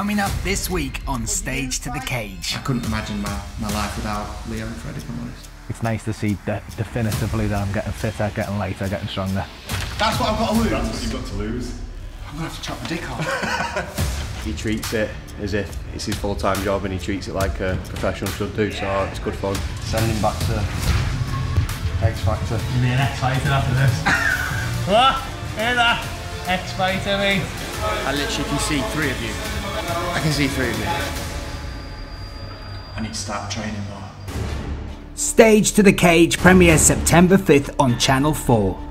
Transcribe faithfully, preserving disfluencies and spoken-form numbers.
Coming up this week on Stage to the Cage. I couldn't imagine my, my life without Leo and Fred, if I'm honest. It's nice to see de definitively that I'm getting fitter, getting lighter, getting stronger. That's what I've got to lose. That's what you've got to lose. I'm going to have to chop my dick off. He treats it as if it's his full-time job and he treats it like a professional should do, yeah. So it's good fun. Send him back to X Factor. You'll be an X Factor after this. What? Hear that? X Factor me. I literally can see three of you. I can see three of you. I need to start training more. Stage to the Cage premieres September fifth on Channel four.